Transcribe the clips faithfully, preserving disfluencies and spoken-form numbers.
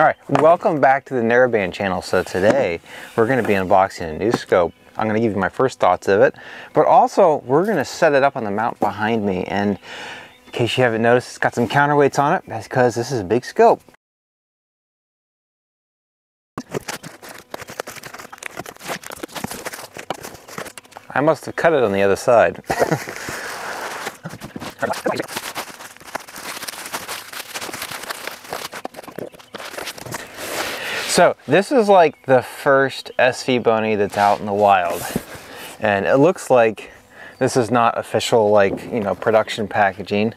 Alright, welcome back to the Narrowband channel. So today we're going to be unboxing a new scope. I'm going to give you my first thoughts of it, but also we're going to set it up on the mount behind me, and in case you haven't noticed, it's got some counterweights on it. That's because this is a big scope. I must have cut it on the other side. So this is like the first S V BONY that's out in the wild, and it looks like this is not official, like, you know, production packaging.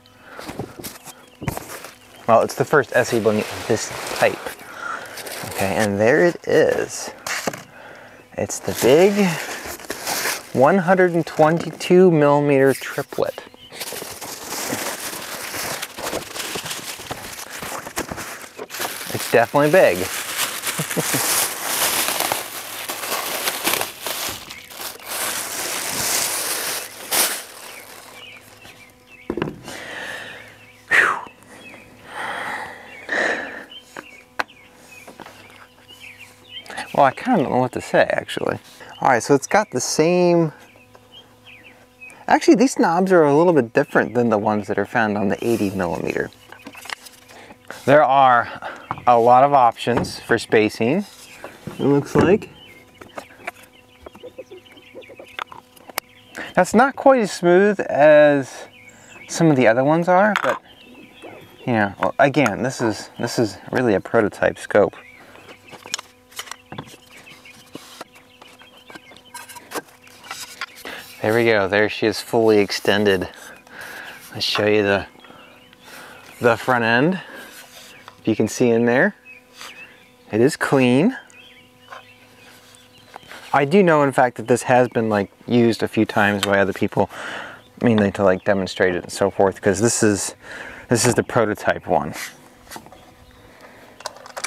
Well, it's the first S V BONY of this type. Okay, and there it is. It's the big one hundred twenty-two millimeter triplet. It's definitely big. Well, I kind of don't know what to say, actually. All right, so it's got the same... Actually, these knobs are a little bit different than the ones that are found on the eighty millimeter. There are a lot of options for spacing, it looks like. That's not quite as smooth as some of the other ones are, but you know, well, again, this is this is really a prototype scope. There we go, there she is, fully extended. Let's show you the the front end. If you can see in there, it is clean. I do know, in fact, that this has been like used a few times by other people, mainly to like demonstrate it and so forth, because this is this is the prototype one,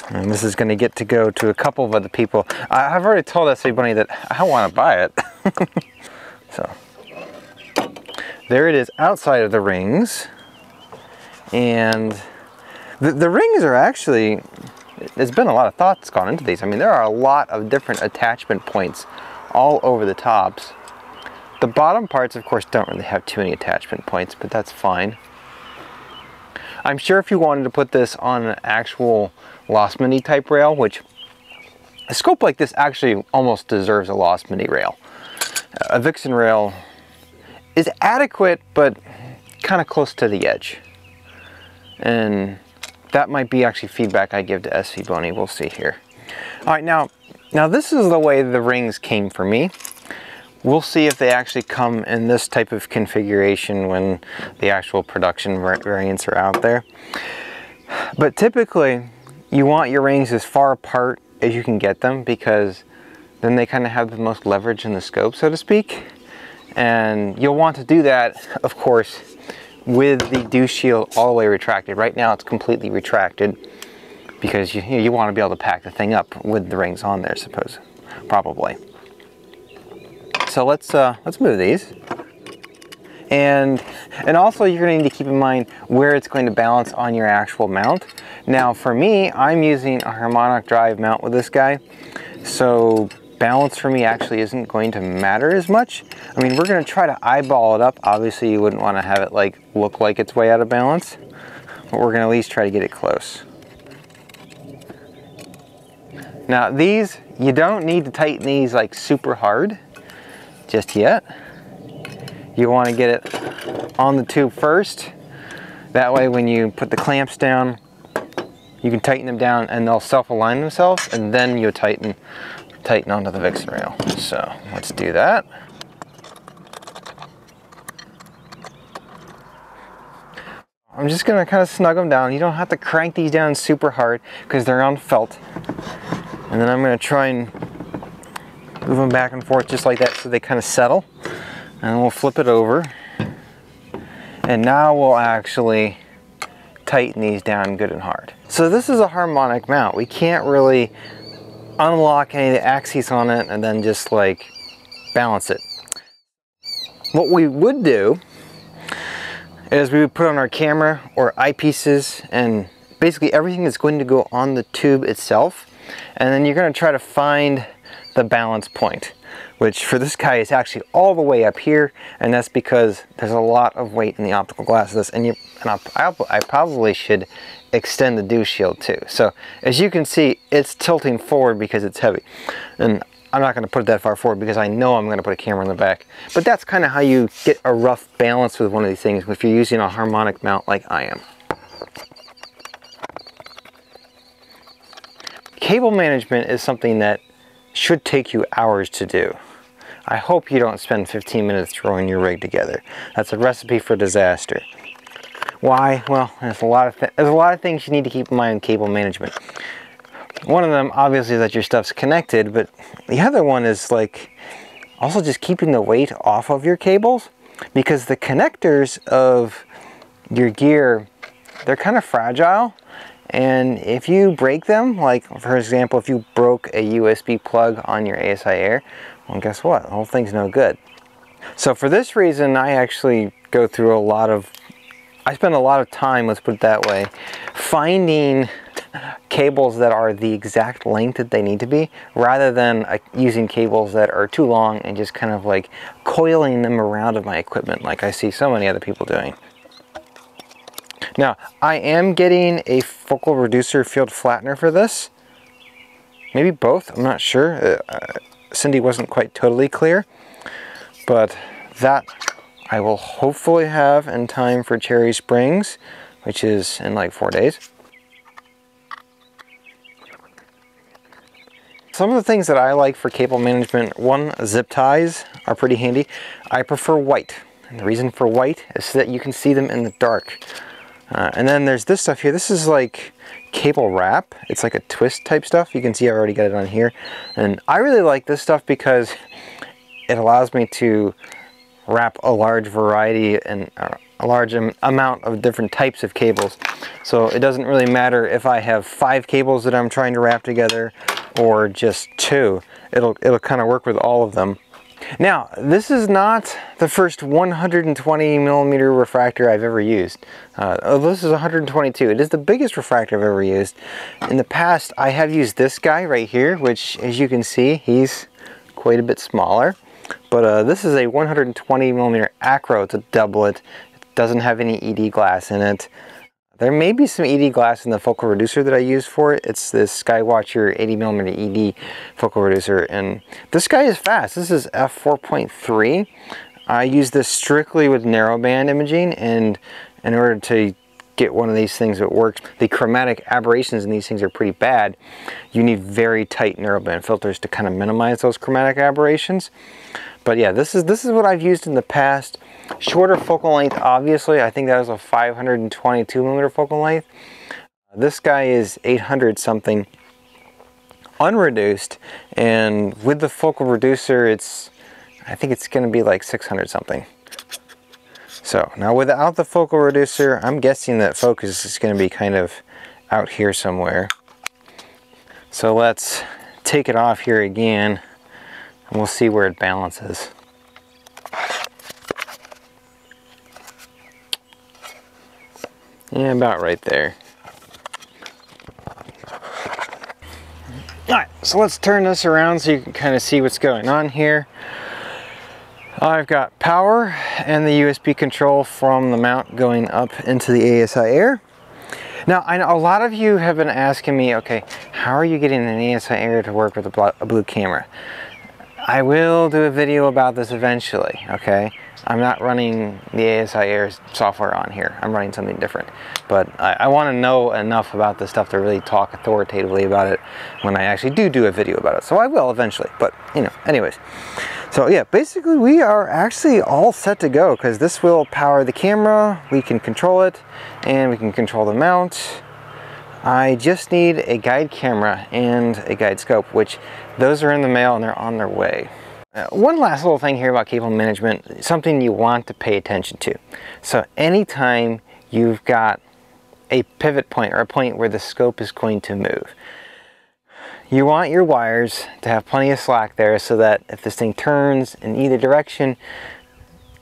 and this is going to get to go to a couple of other people. I, I've already told S V BONY that I want to buy it. So there it is outside of the rings, and The, the rings are actually, there's been a lot of thoughts gone into these. I mean, there are a lot of different attachment points all over the tops. The bottom parts, of course, don't really have too many attachment points, but that's fine. I'm sure if you wanted to put this on an actual Losmandy type rail, which a scope like this actually almost deserves a Losmandy rail. A Vixen rail is adequate, but kind of close to the edge. And that might be actually feedback I give to S V BONY. We'll see here. All right, now, now this is the way the rings came for me. We'll see if they actually come in this type of configuration when the actual production variants are out there. But typically, you want your rings as far apart as you can get them, because then they kind of have the most leverage in the scope, so to speak. And you'll want to do that, of course, with the dew shield all the way retracted. Right now it's completely retracted because you, you want to be able to pack the thing up with the rings on there, suppose, probably. So let's uh, let's move these. And, and also you're going to need to keep in mind where it's going to balance on your actual mount. Now for me, I'm using a harmonic drive mount with this guy, so balance for me actually isn't going to matter as much. I mean, we're going to try to eyeball it up. Obviously, you wouldn't want to have it like look like it's way out of balance, but we're going to at least try to get it close. Now these, you don't need to tighten these like super hard just yet. You want to get it on the tube first. That way when you put the clamps down, you can tighten them down and they'll self-align themselves, and then you'll tighten tighten onto the Vixen rail. So let's do that. I'm just gonna kind of snug them down. You don't have to crank these down super hard because they're on felt. And then I'm gonna try and move them back and forth just like that so they kind of settle. And we'll flip it over. And now we'll actually tighten these down good and hard. So this is a harmonic mount. We can't really unlock any of the axes on it and then just like balance it. What we would do is we would put on our camera or eyepieces and basically everything that's going to go on the tube itself, and then you're going to try to find the balance point, which for this guy is actually all the way up here, and that's because there's a lot of weight in the optical glasses, and you and I, I, I probably should extend the dew shield too. So as you can see, it's tilting forward because it's heavy, and I'm not going to put it that far forward because I know I'm going to put a camera in the back. But that's kind of how you get a rough balance with one of these things if you're using a harmonic mount like I am. Cable management is something that should take you hours to do. I hope you don't spend fifteen minutes throwing your rig together. That's a recipe for disaster. Why? Well, there's a lot of th there's a lot of things you need to keep in mind in cable management. One of them obviously is that your stuff's connected, but the other one is like also just keeping the weight off of your cables, because the connectors of your gear, they're kind of fragile, and if you break them, like for example if you broke a U S B plug on your A S I Air, well guess what, the whole thing's no good. So for this reason I actually go through a lot of, I spend a lot of time, let's put it that way, finding cables that are the exact length that they need to be, rather than uh, using cables that are too long and just kind of like coiling them around of my equipment like I see so many other people doing. Now I am getting a focal reducer field flattener for this, maybe both, I'm not sure, uh, Cindy wasn't quite totally clear, but that I will hopefully have in time for Cherry Springs, which is in like four days. Some of the things that I like for cable management, one, zip ties are pretty handy. I prefer white, and the reason for white is so that you can see them in the dark. Uh, and then there's this stuff here. This is like cable wrap. It's like a twist type stuff. You can see I've already got it on here. And I really like this stuff because it allows me to wrap a large variety and uh, a large am amount of different types of cables. So it doesn't really matter if I have five cables that I'm trying to wrap together or just two, it'll it'll kind of work with all of them. Now this is not the first one hundred twenty millimeter refractor I've ever used. Uh, oh, this is one hundred twenty-two. It is the biggest refractor I've ever used. In the past I have used this guy right here, which as you can see he's quite a bit smaller, but uh, this is a one hundred twenty millimeter acro. It's a doublet. It doesn't have any E D glass in it. There may be some E D glass in the focal reducer that I use for it. It's this Skywatcher eighty millimeter E D focal reducer, and this guy is fast. This is f four point three. I use this strictly with narrowband imaging, and in order to get one of these things that works, the chromatic aberrations in these things are pretty bad. You need very tight narrowband filters to kind of minimize those chromatic aberrations. But yeah, this is this is what I've used in the past. Shorter focal length, obviously. I think that was a five hundred twenty-two millimeter focal length. This guy is eight hundred something, unreduced, and with the focal reducer, it's I think it's going to be like six hundred something. So now without the focal reducer, I'm guessing that focus is going to be kind of out here somewhere. So let's take it off here again, and we'll see where it balances. Yeah, about right there. All right, so let's turn this around so you can kind of see what's going on here. I've got power and the U S B control from the mount going up into the A S I Air. Now, I know a lot of you have been asking me, okay, how are you getting an A S I Air to work with a blue camera? I will do a video about this eventually, okay? I'm not running the A S I Air's software on here. I'm running something different. But I, I want to know enough about this stuff to really talk authoritatively about it when I actually do do a video about it. So I will eventually, but you know, anyways. So yeah, basically we are actually all set to go because this will power the camera, we can control it, and we can control the mount. I just need a guide camera and a guide scope, which those are in the mail and they're on their way. Uh, one last little thing here about cable management, something you want to pay attention to. So anytime you've got a pivot point or a point where the scope is going to move, you want your wires to have plenty of slack there so that if this thing turns in either direction,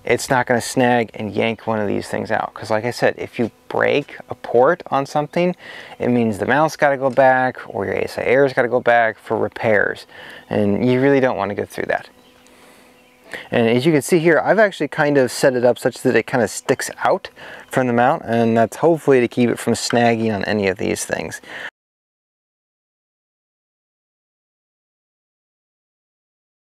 it's not going to snag and yank one of these things out. Because like I said, if you break a port on something, it means the mount's got to go back or your A S I Air's got to go back for repairs, and you really don't want to go through that. And as you can see here, I've actually kind of set it up such that it kind of sticks out from the mount, and that's hopefully to keep it from snagging on any of these things.